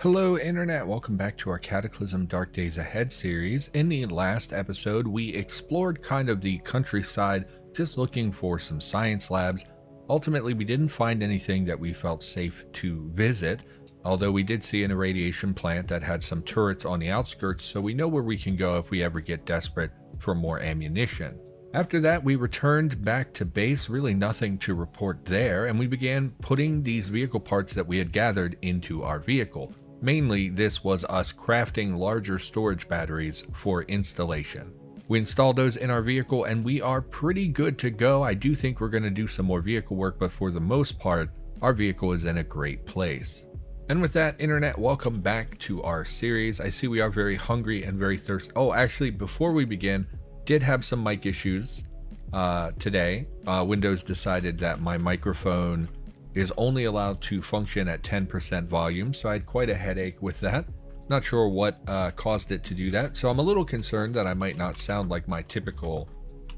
Hello Internet, welcome back to our Cataclysm Dark Days Ahead series. In the last episode, we explored kind of the countryside, just looking for some science labs. Ultimately, we didn't find anything that we felt safe to visit, although we did see an irradiation plant that had some turrets on the outskirts, so we know where we can go if we ever get desperate for more ammunition. After that, we returned back to base, really nothing to report there, and we began putting these vehicle parts that we had gathered into our vehicle. Mainly, this was us crafting larger storage batteries for installation. We installed those in our vehicle and we are pretty good to go. I do think we're going to do some more vehicle work, but for the most part, our vehicle is in a great place. And with that, Internet, welcome back to our series. I see we are very hungry and very thirsty. Oh, actually, before we begin, did have some mic issues today. Windows decided that my microphone is only allowed to function at 10% volume, so I had quite a headache with that. Not sure what caused it to do that, so I'm a little concerned that I might not sound like my typical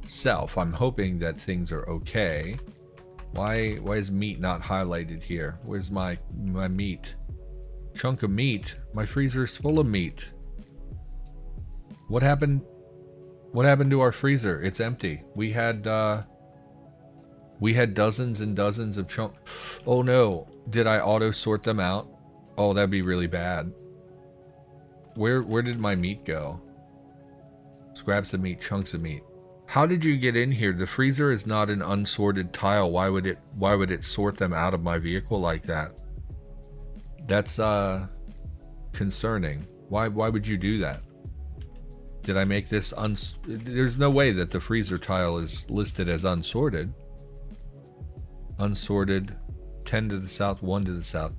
self. I'm hoping that things are okay. Why is meat not highlighted here? Where's my meat? Chunk of meat. My freezer's full of meat. What happened? What happened to our freezer? It's empty. We had dozens and dozens of chunks. Oh no, did I auto sort them out? Oh, that'd be really bad. Where did my meat go? Scraps of meat, chunks of meat. How did you get in here? The freezer is not an unsorted tile. Why would it sort them out of my vehicle like that? That's concerning. Why would you do that? Did I make this there's no way that the freezer tile is listed as unsorted. Unsorted, 10 to the south, 1 to the south.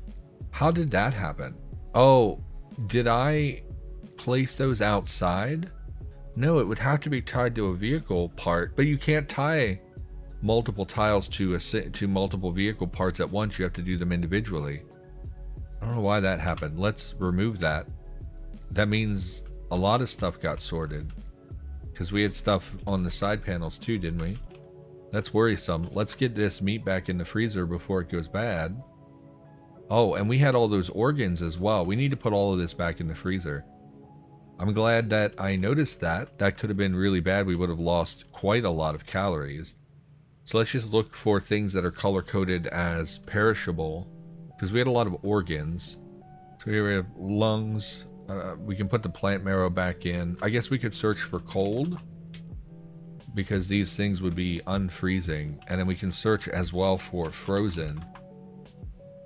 How did that happen? Oh, did I place those outside? No, it would have to be tied to a vehicle part, but you can't tie multiple tiles to multiple vehicle parts at once. You have to do them individually. I don't know why that happened. Let's remove that. That means a lot of stuff got sorted because we had stuff on the side panels too, didn't we? That's worrisome. Let's get this meat back in the freezer before it goes bad. Oh, and we had all those organs as well. We need to put all of this back in the freezer. I'm glad that I noticed that. That could have been really bad. We would have lost quite a lot of calories. So let's just look for things that are color-coded as perishable, because we had a lot of organs. So here we have lungs. We can put the plant marrow back in. I guess we could search for cold, because these things would be unfreezing. And then we can search as well for frozen.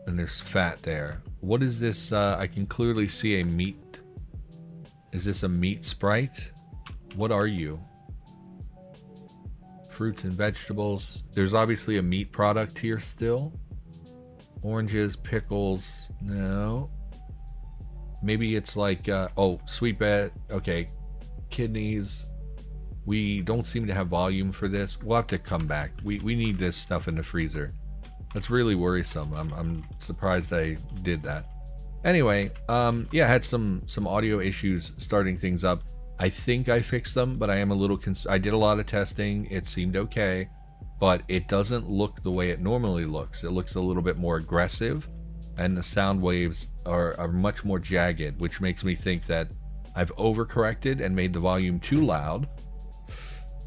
And there's fat there. What is this? I can clearly see a meat. Is this a meat sprite? What are you? Fruits and vegetables. There's obviously a meat product here still. Oranges, pickles, no. Maybe it's like, oh, sweet bet. Okay, kidneys. We don't seem to have volume for this. We'll have to come back. We need this stuff in the freezer. That's really worrisome. I'm surprised I did that. Anyway, yeah, I had some audio issues starting things up. I think I fixed them, but I am a little concerned. I did a lot of testing. It seemed okay, but it doesn't look the way it normally looks. It looks a little bit more aggressive, and the sound waves are much more jagged, which makes me think that I've overcorrected and made the volume too loud.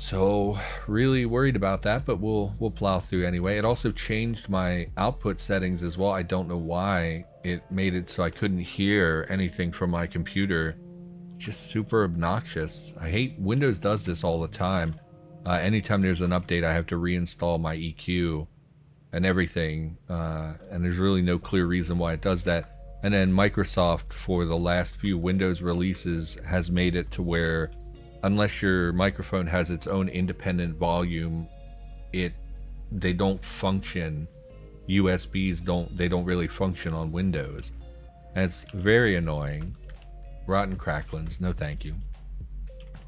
So really worried about that, but we'll plow through anyway. It also changed my output settings as well. I don't know why it made it so I couldn't hear anything from my computer. Just super obnoxious. I hate Windows does this all the time. Anytime there's an update, I have to reinstall my EQ and everything. And there's really no clear reason why it does that. And then Microsoft, for the last few Windows releases, has made it to where unless your microphone has its own independent volume, they don't function. USBs don't really function on Windows. And it's very annoying. Rotten cracklins, no thank you.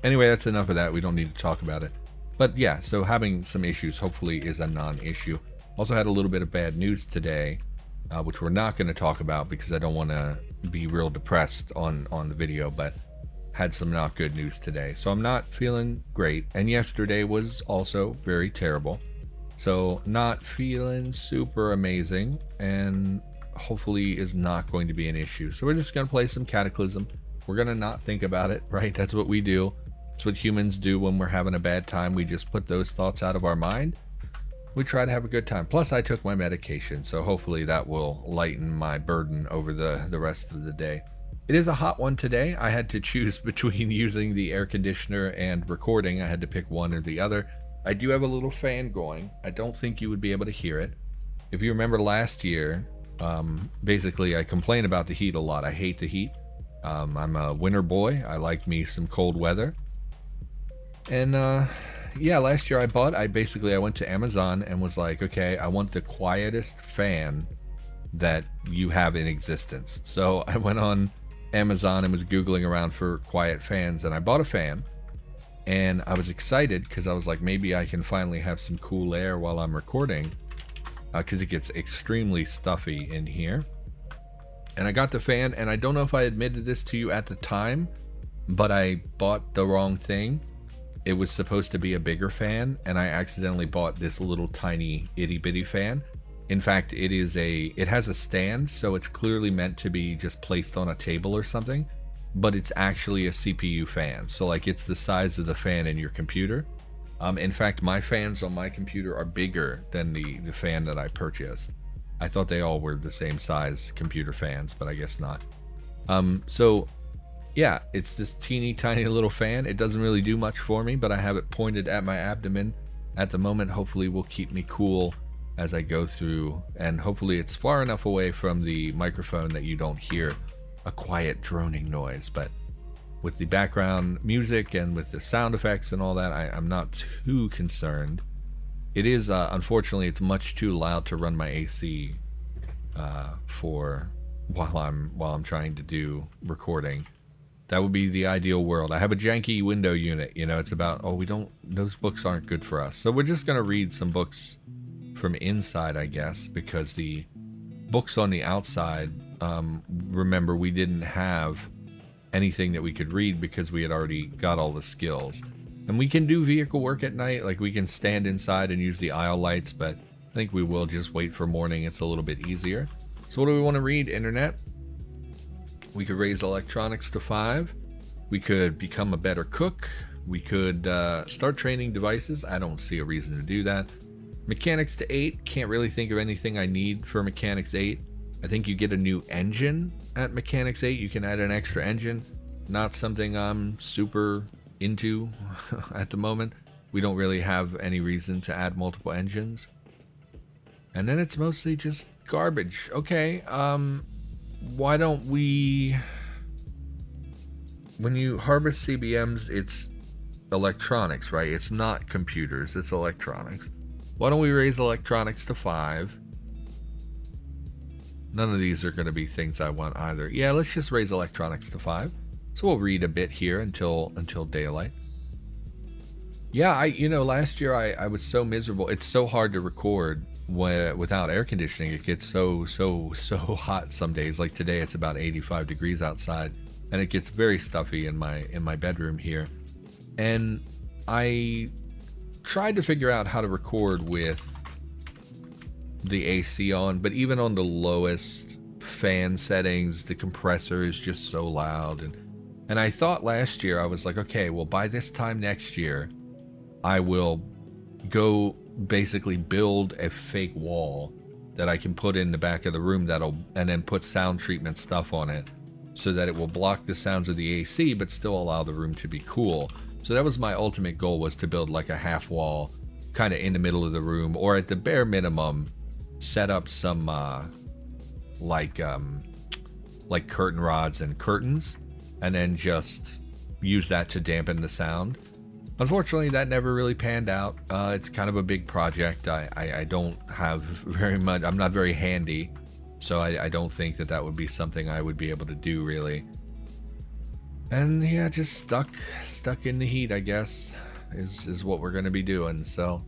Anyway, that's enough of that. We don't need to talk about it. But yeah, so having some issues hopefully is a non-issue. Also had a little bit of bad news today, which we're not going to talk about because I don't want to be real depressed on the video, but had some not good news today. So I'm not feeling great. And yesterday was also very terrible. So not feeling super amazing. And hopefully is not going to be an issue. So we're just going to play some Cataclysm. We're going to not think about it, right? That's what we do. That's what humans do when we're having a bad time. We just put those thoughts out of our mind. We try to have a good time. Plus, I took my medication, so hopefully that will lighten my burden over the rest of the day. It is a hot one today. I had to choose between using the air conditioner and recording. I had to pick one or the other. I do have a little fan going. I don't think you would be able to hear it. If you remember last year, basically I complain about the heat a lot. I hate the heat. I'm a winter boy. I like me some cold weather. And yeah, last year I went to Amazon and was like, okay, I want the quietest fan that you have in existence. So I went on Amazon and was Googling around for quiet fans, and I bought a fan, and I was excited because I was like, maybe I can finally have some cool air while I'm recording, because it gets extremely stuffy in here. And I got the fan, and I don't know if I admitted this to you at the time, but I bought the wrong thing. It was supposed to be a bigger fan, and I accidentally bought this little tiny itty bitty fan. In fact, it has a stand, so it's clearly meant to be just placed on a table or something, but it's actually a CPU fan. So like, it's the size of the fan in your computer. In fact, my fans on my computer are bigger than the fan that I purchased. I thought they all were the same size computer fans, but I guess not. So yeah, it's this teeny tiny little fan. It doesn't really do much for me, but I have it pointed at my abdomen at the moment. Hopefully will keep me cool as I go through, and hopefully it's far enough away from the microphone that you don't hear a quiet droning noise. But with the background music and with the sound effects and all that, I'm not too concerned. It is, unfortunately, it's much too loud to run my AC while I'm trying to do recording. That would be the ideal world. I have a janky window unit, you know, it's about, oh, those books aren't good for us. So we're just gonna read some books from inside, I guess, because the books on the outside, remember, we didn't have anything that we could read because we had already got all the skills. And we can do vehicle work at night, like we can stand inside and use the aisle lights, but I think we will just wait for morning. It's a little bit easier. So what do we want to read, internet? We could raise electronics to 5. We could become a better cook. We could start training devices. I don't see a reason to do that. Mechanics to 8, can't really think of anything I need for Mechanics 8. I think you get a new engine at Mechanics 8. You can add an extra engine. Not something I'm super into at the moment. We don't really have any reason to add multiple engines. And then it's mostly just garbage. Okay, why don't we... When you harvest CBMs, it's electronics, right? It's not computers, it's electronics. Why don't we raise electronics to 5? None of these are going to be things I want either. Yeah, let's just raise electronics to 5. So we'll read a bit here until daylight. Yeah, you know, last year I was so miserable. It's so hard to record without air conditioning. It gets so hot some days. Like today, it's about 85 degrees outside, and it gets very stuffy in my bedroom here. And I tried to figure out how to record with the AC on, but even on the lowest fan settings, the compressor is just so loud. And I thought last year, I was like, okay, well, by this time next year, I will go basically build a fake wall that I can put in the back of the room and then put sound treatment stuff on it so that it will block the sounds of the AC, but still allow the room to be cool. So that was my ultimate goal, was to build like a half wall kind of in the middle of the room, or at the bare minimum, set up some like curtain rods and curtains, and then just use that to dampen the sound. Unfortunately, that never really panned out. It's kind of a big project. I don't have very much, I'm not very handy, so I don't think that would be something I would be able to do really. And yeah, just stuck in the heat, I guess, is what we're gonna be doing. So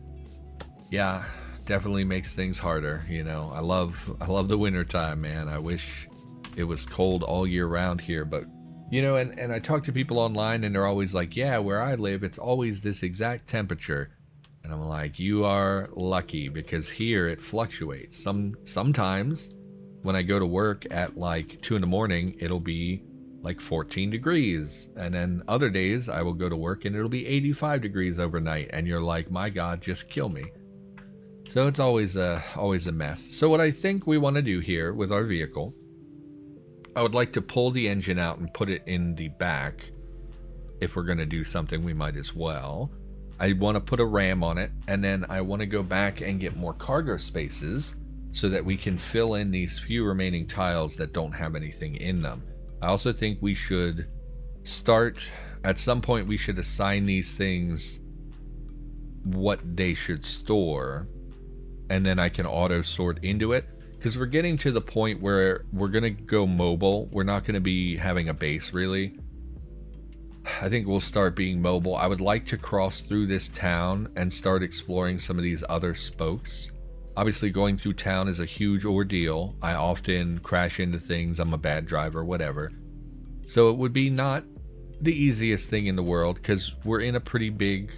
yeah, definitely makes things harder, you know. I love the winter time, man. I wish it was cold all year round here, but you know, and I talk to people online and they're always like, yeah, where I live, it's always this exact temperature. And I'm like, you are lucky, because here it fluctuates. Sometimes when I go to work at like 2 in the morning, it'll be like 14 degrees. And then other days I will go to work and it'll be 85 degrees overnight. And you're like, my God, just kill me. So it's always a mess. So what I think we want to do here with our vehicle, I would like to pull the engine out and put it in the back. If we're going to do something, we might as well. I want to put a RAM on it, and then I want to go back and get more cargo spaces so that we can fill in these few remaining tiles that don't have anything in them. I also think we should start, at some point we should assign these things what they should store, and then I can auto sort into it, because we're getting to the point where we're going to go mobile. We're not going to be having a base really. I think we'll start being mobile. I would like to cross through this town and start exploring some of these other spokes. Obviously going through town is a huge ordeal. I often crash into things. I'm a bad driver, whatever. So it would be not the easiest thing in the world, because we're in a pretty big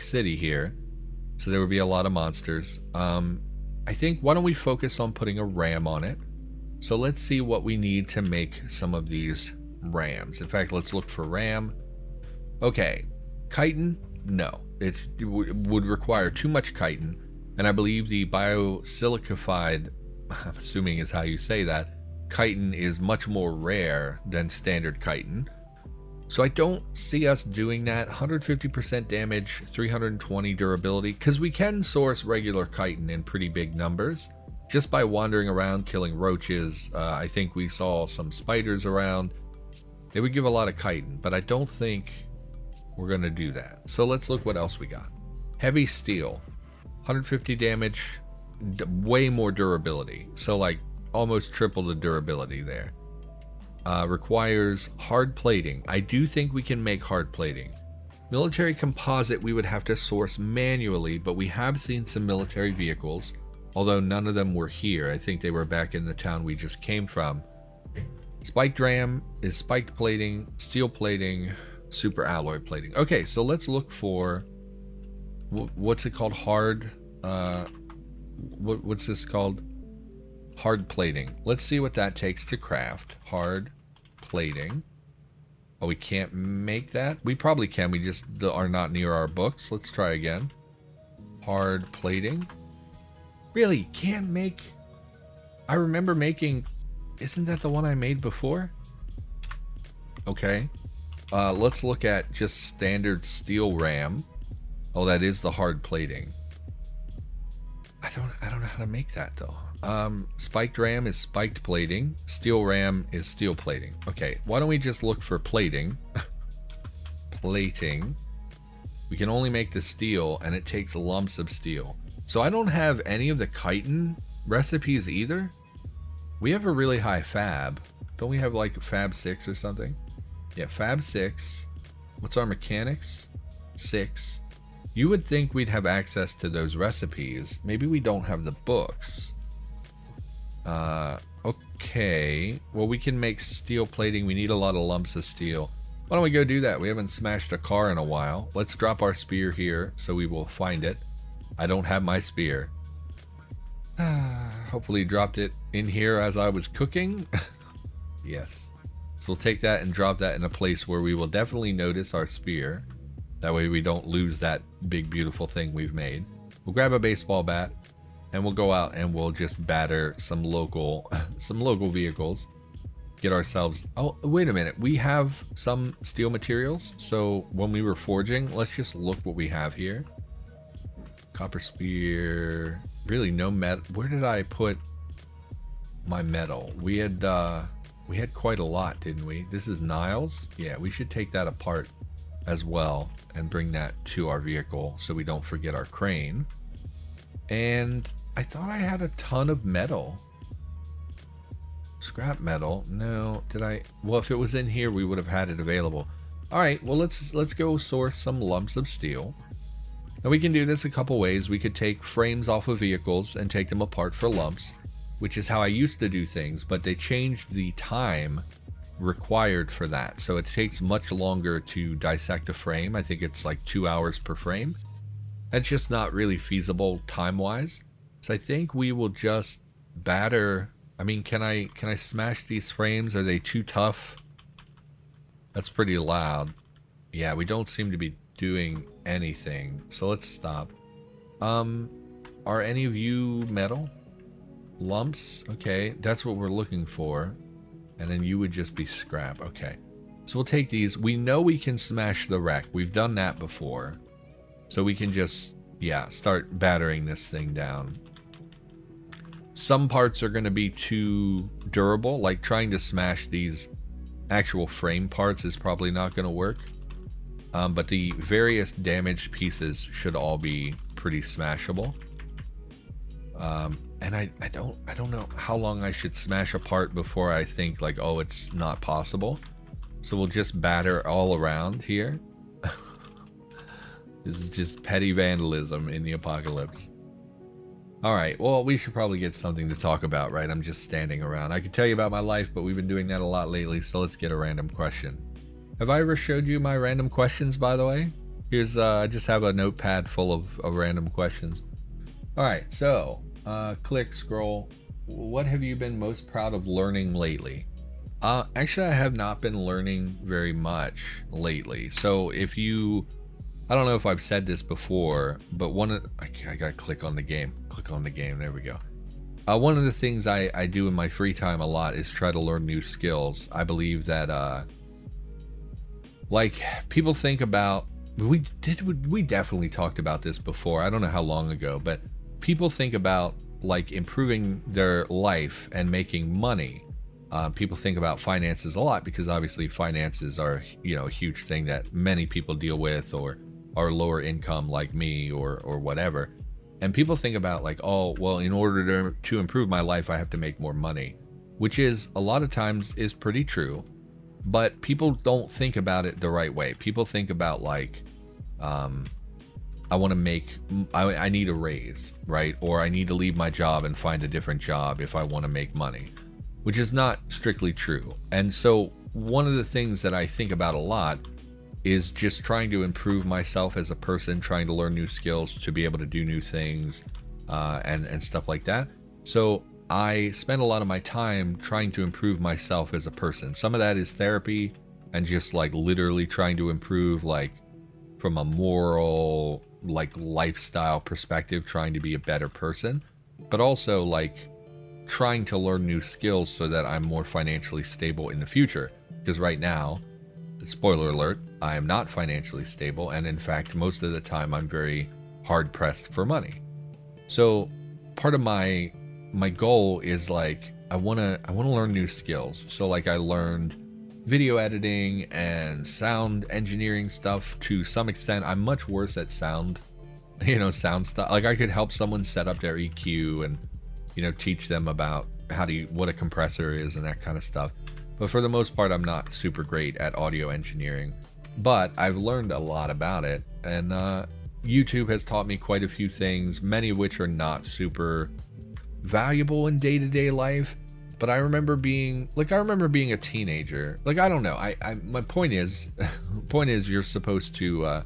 city here. So there would be a lot of monsters. I think, why don't we focus on putting a RAM on it? So let's see what we need to make some of these rams. In fact, let's look for RAM. Okay, chitin? No, it would require too much chitin, and I believe the biosilicafied, I'm assuming is how you say that, chitin is much more rare than standard chitin. So I don't see us doing that. 150% damage, 320 durability, because we can source regular chitin in pretty big numbers just by wandering around killing roaches. I think we saw some spiders around. They would give a lot of chitin, but I don't think we're going to do that. So let's look what else we got. Heavy steel, 150 damage, way more durability. So like almost triple the durability there. Requires hard plating. I do think we can make hard plating. Military composite we would have to source manually, but we have seen some military vehicles, although none of them were here. I think they were back in the town we just came from. Spiked RAM is spiked plating, steel plating, super alloy plating. Okay, so let's look for, what's it called? Hard, what's this called? Hard plating. Let's see what that takes to craft. Hard plating. Oh, we can't make that? We probably can, we just are not near our books. Let's try again. Hard plating. Really, can't make, I remember making, isn't that the one I made before? Okay. Let's look at just standard steel RAM. Oh, that is the hard plating. I don't know how to make that though. Spiked RAM is spiked plating. Steel RAM is steel plating. Okay, why don't we just look for plating? Plating. We can only make the steel, and it takes lumps of steel. So I don't have any of the chitin recipes either. We have a really high fab. Don't we have like fab 6 or something? Yeah, fab 6. What's our mechanics? 6. You would think we'd have access to those recipes. Maybe we don't have the books. Okay. Well, we can make steel plating. We need a lot of lumps of steel. Why don't we go do that? We haven't smashed a car in a while. Let's drop our spear here so we will find it. I don't have my spear. Hopefully dropped it in here as I was cooking. Yes. So we'll take that and drop that in a place where we will definitely notice our spear. That way we don't lose that big beautiful thing we've made. We'll grab a baseball bat and we'll go out and we'll just batter some local vehicles. Get ourselves, oh wait a minute, we have some steel materials. So when we were forging, let's just look what we have here. Copper spear, really no metal. Where did I put my metal? We had quite a lot, didn't we? This is Niles. Yeah, we should take that apart as well and bring that to our vehicle so we don't forget our crane. And I thought I had a ton of metal. Scrap metal, no, did I? Well, if it was in here, we would have had it available. All right, well, let's go source some lumps of steel. Now we can do this a couple ways. We could take frames off of vehicles and take them apart for lumps, which is how I used to do things, but they changed the time required for that. So it takes much longer to dissect a frame. I think it's like 2 hours per frame. That's just not really feasible time-wise. So I think we will just batter I mean, can I smash these frames? Are they too tough? That's pretty loud. Yeah, we don't seem to be doing anything. So let's stop. Are any of you metal? Lumps? Okay, that's what we're looking for. And then you would just be scrap. Okay. So we'll take these. We know we can smash the wreck. We've done that before. So we can just, yeah, start battering this thing down. Some parts are going to be too durable. Like trying to smash these actual frame parts is probably not going to work. But the various damaged pieces should all be pretty smashable. And I don't know how long I should smash a part before I think like, oh, it's not possible. So we'll just batter all around here. This is just petty vandalism in the apocalypse. All right, well, we should probably get something to talk about, right? I'm just standing around. I could tell you about my life, but we've been doing that a lot lately, so let's get a random question. Have I ever showed you my random questions, by the way? Here's, I just have a notepad full of random questions. All right, so click, scroll. What have you been most proud of learning lately? Actually, I have not been learning very much lately. So if you, I don't know if I've said this before, but I gotta click on the game. Click on the game, there we go. One of the things I do in my free time a lot is try to learn new skills. I believe that, like, people think about, we definitely talked about this before, I don't know how long ago, but people think about like improving their life and making money. People think about finances a lot because obviously finances are, you know, a huge thing that many people deal with, or are lower income like me, or whatever. And people think about like, oh, well, in order to improve my life, I have to make more money, which is a lot of times is pretty true. But people don't think about it the right way. People think about like, I need a raise, right? Or I need to leave my job and find a different job if I want to make money, which is not strictly true. And so one of the things that I think about a lot is just trying to improve myself as a person, trying to learn new skills to be able to do new things, and stuff like that. So I spend a lot of my time trying to improve myself as a person. Some of that is therapy and just like literally trying to improve, like from a moral, like lifestyle perspective, trying to be a better person, but also like trying to learn new skills so that I'm more financially stable in the future. Because right now, spoiler alert, I am not financially stable. And in fact, most of the time I'm very hard pressed for money. So part of my goal is like, I want to learn new skills. So like I learned video editing and sound engineering stuff to some extent. I'm much worse at sound, you know, sound stuff. Like I could help someone set up their EQ and, you know, teach them about what a compressor is and that kind of stuff. But for the most part, I'm not super great at audio engineering, but I've learned a lot about it. And, YouTube has taught me quite a few things, many of which are not super valuable in day-to-day life. But I remember being a teenager. Like, I don't know. My point is, you're supposed to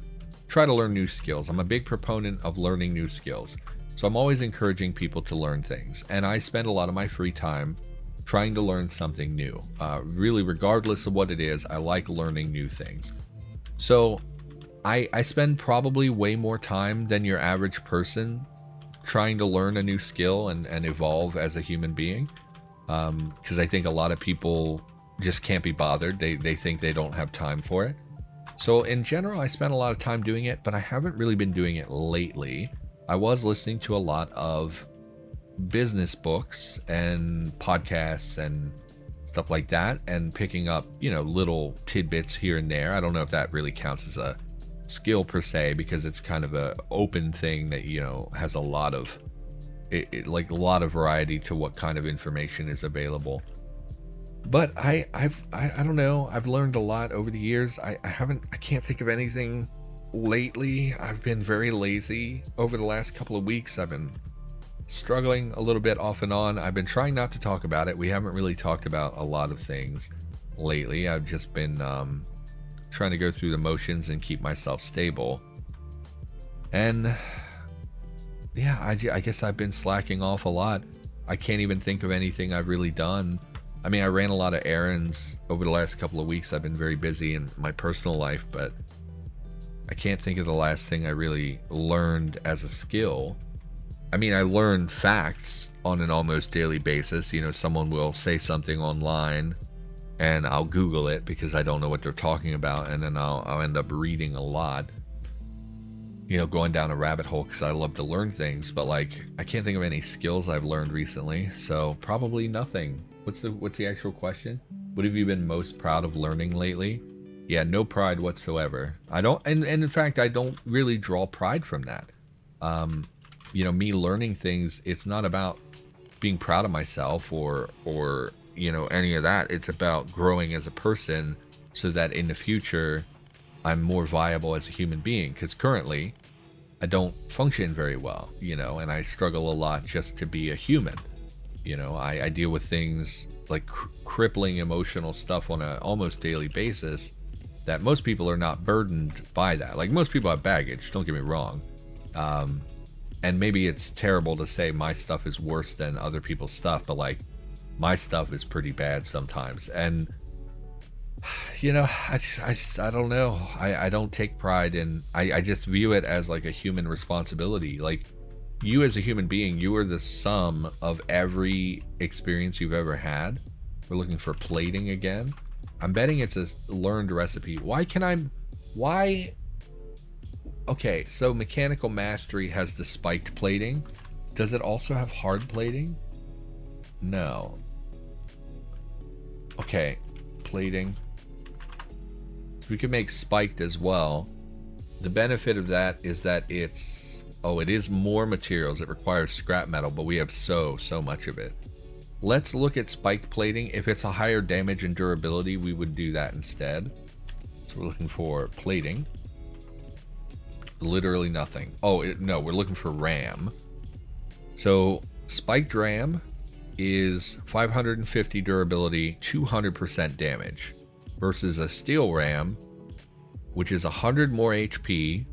try to learn new skills. I'm a big proponent of learning new skills. So I'm always encouraging people to learn things. And I spend a lot of my free time trying to learn something new. Really, regardless of what it is, I like learning new things. So I spend probably way more time than your average person trying to learn a new skill and evolve as a human being, because I think a lot of people just can't be bothered. They think they don't have time for it. So in general, I spent a lot of time doing it, but I haven't really been doing it lately. I was listening to a lot of business books and podcasts and stuff like that, and picking up, you know, little tidbits here and there. I don't know if that really counts as a skill per se, because it's kind of an open thing that, you know, has a lot of like a lot of variety to what kind of information is available. But I don't know, I've learned a lot over the years. I can't think of anything lately. I've been very lazy over the last couple of weeks. I've been struggling a little bit off and on. I've been trying not to talk about it. We haven't really talked about a lot of things lately. I've just been trying to go through the motions and keep myself stable. And yeah, I guess I've been slacking off a lot. I can't even think of anything I've really done. I mean, I ran a lot of errands over the last couple of weeks. I've been very busy in my personal life, but I can't think of the last thing I really learned as a skill. I mean, I learn facts on an almost daily basis. You know, someone will say something online and I'll Google it because I don't know what they're talking about, and then I'll end up reading a lot. You know, going down a rabbit hole because I love to learn things, but like, I can't think of any skills I've learned recently, so probably nothing. What's the actual question? What have you been most proud of learning lately? Yeah, no pride whatsoever. I don't, and in fact, I don't really draw pride from that. You know, me learning things, it's not about being proud of myself or you know, any of that. It's about growing as a person so that in the future, I'm more viable as a human being, because currently I don't function very well, you know, and I struggle a lot just to be a human. You know, I deal with things like crippling emotional stuff on an almost daily basis that most people are not burdened by that. Like, most people have baggage, don't get me wrong. And maybe it's terrible to say my stuff is worse than other people's stuff, but like, my stuff is pretty bad sometimes. And you know, I don't know. I don't take pride in, I just view it as like a human responsibility. Like, you as a human being, you are the sum of every experience you've ever had. We're looking for plating again. I'm betting it's a learned recipe. Okay, so mechanical mastery has the spiked plating. Does it also have hard plating? No. Okay, plating. We can make spiked as well. The benefit of that is that it's, oh, it is more materials. It requires scrap metal, but we have so much of it. Let's look at spiked plating. If it's a higher damage and durability, we would do that instead. So we're looking for plating. Literally nothing. Oh, no, we're looking for RAM. So spiked RAM is 550 durability, 200% damage, versus a steel RAM, which is 100 more HP,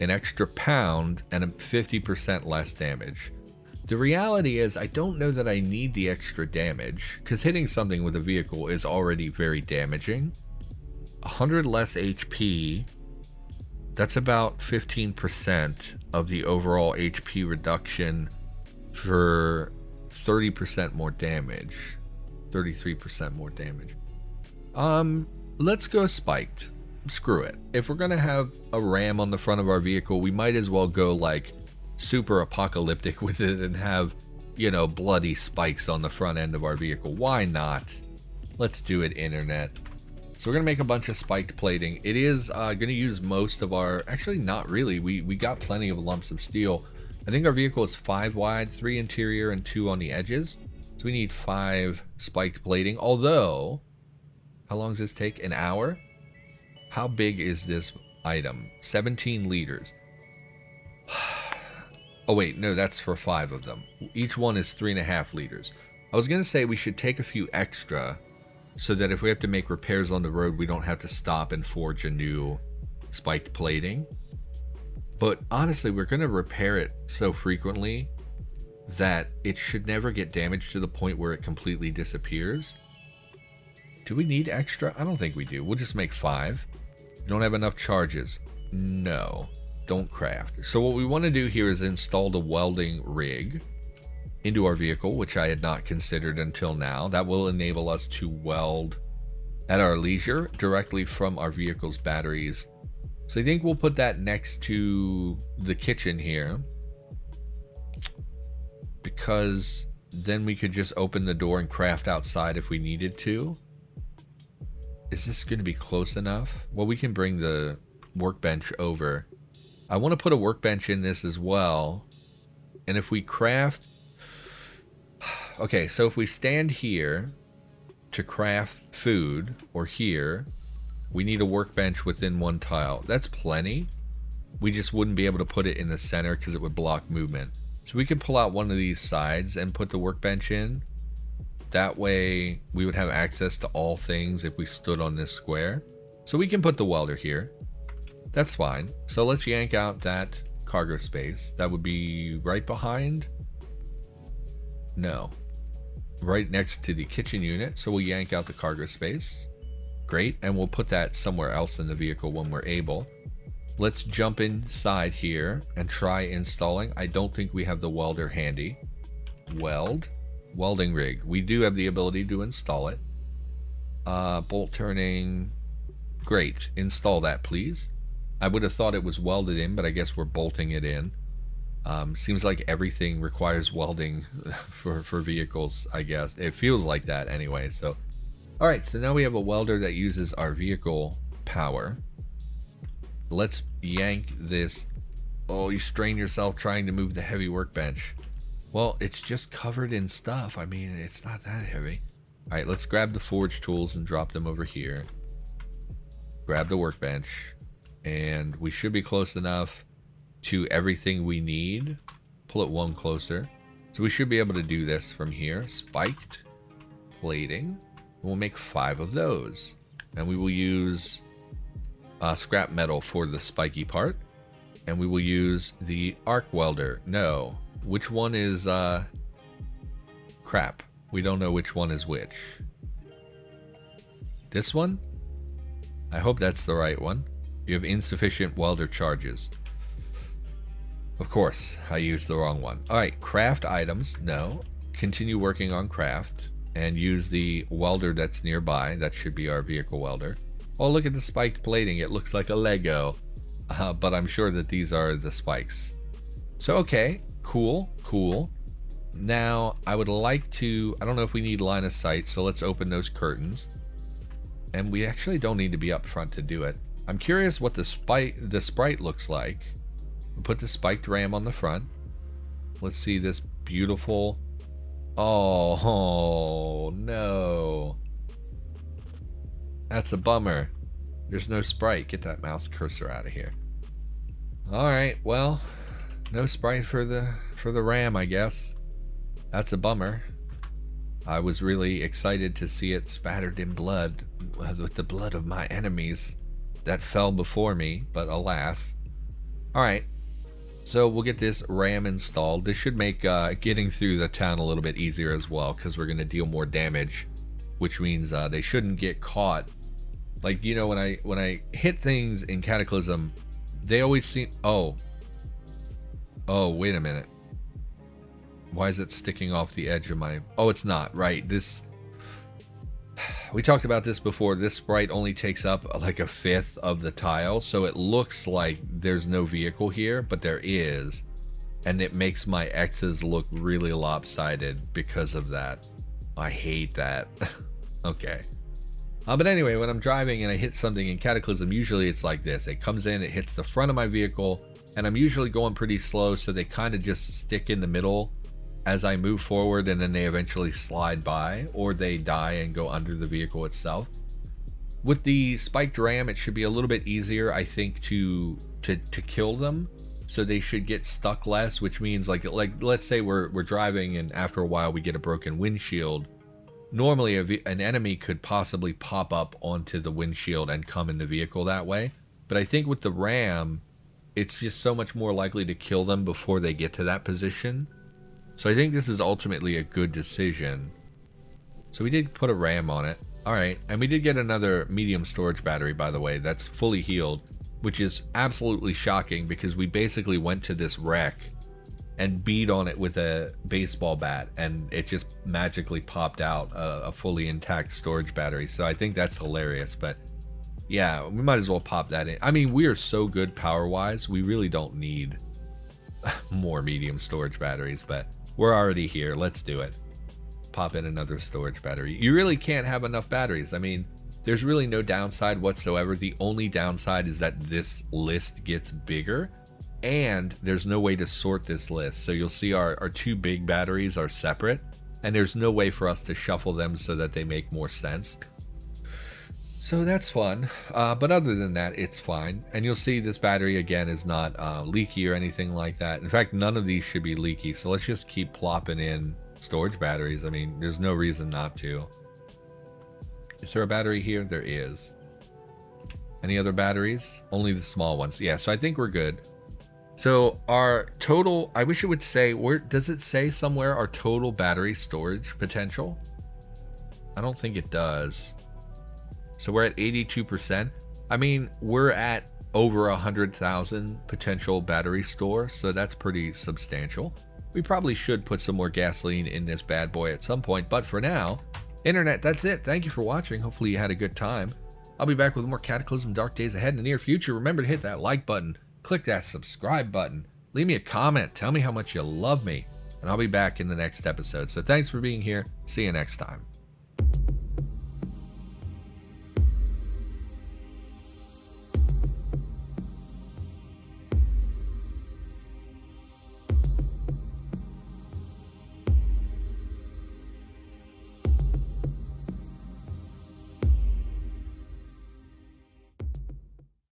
an extra pound, and 50% less damage. The reality is, I don't know that I need the extra damage, because hitting something with a vehicle is already very damaging. 100 less HP, that's about 15% of the overall HP reduction for 30% more damage, 33% more damage. Let's go spiked. Screw it. If we're gonna have a RAM on the front of our vehicle, we might as well go like super apocalyptic with it and have, you know, bloody spikes on the front end of our vehicle. Why not? Let's do it, internet. So we're gonna make a bunch of spiked plating. It is gonna use most of our, actually not really, we got plenty of lumps of steel. I think our vehicle is 5 wide, 3 interior, and 2 on the edges. So we need 5 spiked plating. Although, how long does this take? An hour? How big is this item? 17 liters. Oh wait, no, that's for 5 of them. Each one is 3.5 liters. I was gonna say we should take a few extra so that if we have to make repairs on the road, we don't have to stop and forge a new spiked plating. But honestly, we're going to repair it so frequently that it should never get damaged to the point where it completely disappears. Do we need extra? I don't think we do. We'll just make 5. We don't have enough charges. No, don't craft. So what we want to do here is install the welding rig into our vehicle, which I had not considered until now. That will enable us to weld at our leisure directly from our vehicle's batteries. So I think we'll put that next to the kitchen here, because then we could just open the door and craft outside if we needed to. Is this going to be close enough? Well, we can bring the workbench over. I want to put a workbench in this as well. And if we craft... Okay, so if we stand here to craft food, or here... We need a workbench within one tile. That's plenty. We just wouldn't be able to put it in the center because it would block movement. So we could pull out one of these sides and put the workbench in. That way we would have access to all things if we stood on this square. So we can put the welder here. That's fine. So let's yank out that cargo space. That would be right behind No. Right next to the kitchen unit, so we'll yank out the cargo space. Great, and we'll put that somewhere else in the vehicle when we're able. Let's jump inside here and try installing. I don't think we have the welder handy. Weld. Welding rig. We do have the ability to install it. Bolt turning. Great. Install that, please. I would have thought it was welded in, but I guess we're bolting it in. Seems like everything requires welding for vehicles, I guess. It feels like that anyway. So, all right, so now we have a welder that uses our vehicle power. Let's yank this. Oh, you strain yourself trying to move the heavy workbench. Well, it's just covered in stuff. I mean, it's not that heavy. All right, let's grab the forge tools and drop them over here. Grab the workbench, and we should be close enough to everything we need. Pull it one closer. So we should be able to do this from here. Spiked plating. We'll make 5 of those. And we will use scrap metal for the spiky part. And we will use the arc welder. No. Which one is... crap. We don't know which one is which. This one? I hope that's the right one. You have insufficient welder charges. Of course, I used the wrong one. All right, craft items, no. Continue working on craft and use the welder that's nearby. That should be our vehicle welder. Oh, look at the spiked plating. It looks like a Lego, but I'm sure that these are the spikes. So, okay, cool, cool. Now, I would like to, I don't know if we need line of sight, so let's open those curtains. And we actually don't need to be up front to do it. I'm curious what the sprite looks like. Put the spiked ram on the front. Let's see this beautiful... Oh, no. That's a bummer. There's no sprite. Get that mouse cursor out of here. All right, well, no sprite for the ram, I guess. That's a bummer. I was really excited to see it spattered in blood with the blood of my enemies that fell before me, but alas. All right. So we'll get this ram installed. This should make getting through the town a little bit easier as well, because we're going to deal more damage, which means they shouldn't get caught. Like, you know, when I hit things in Cataclysm, they always seem... Oh, wait a minute. Why is it sticking off the edge of my... Oh, it's not, right? This... We talked about this before. This sprite only takes up like 1/5 of the tile, so it looks like there's no vehicle here, but there is, and it makes my X's look really lopsided because of that. I hate that. Okay. But anyway, when I'm driving and I hit something in Cataclysm, usually it's like this. It comes in, it hits the front of my vehicle, and I'm usually going pretty slow, so they kind of just stick in the middle as I move forward, and then they eventually slide by, or they die and go under the vehicle itself. With the spiked ram, it should be a little bit easier, I think, to kill them, so they should get stuck less, which means like let's say we're driving and after a while we get a broken windshield. Normally an enemy could possibly pop up onto the windshield and come in the vehicle that way, but I think with the ram, it's just so much more likely to kill them before they get to that position. So I think this is ultimately a good decision. So we did put a RAM on it. All right, and we did get another medium storage battery, by the way, that's fully healed, which is absolutely shocking because we basically went to this wreck and beat on it with a baseball bat, and it just magically popped out a fully intact storage battery. So I think that's hilarious, but yeah, we might as well pop that in. I mean, we are so good power-wise, we really don't need more medium storage batteries, but we're already here. Let's do it. Pop in another storage battery. You really can't have enough batteries. I mean, there's really no downside whatsoever. The only downside is that this list gets bigger and there's no way to sort this list. So you'll see our 2 big batteries are separate and there's no way for us to shuffle them so that they make more sense. So that's fun. But other than that, it's fine. And you'll see this battery again is not leaky or anything like that. In fact, none of these should be leaky. So let's just keep plopping in storage batteries. I mean, there's no reason not to. Is there a battery here? There is. Any other batteries? Only the small ones. Yeah, so I think we're good. So our total, I wish it would say, where does it say somewhere our total battery storage potential? I don't think it does. So we're at 82%. I mean, we're at over 100,000 potential battery store, so that's pretty substantial. We probably should put some more gasoline in this bad boy at some point, but for now, internet, that's it. Thank you for watching. Hopefully you had a good time. I'll be back with more Cataclysm Dark Days Ahead in the near future. Remember to hit that like button, click that subscribe button, leave me a comment, tell me how much you love me, and I'll be back in the next episode. So thanks for being here. See you next time.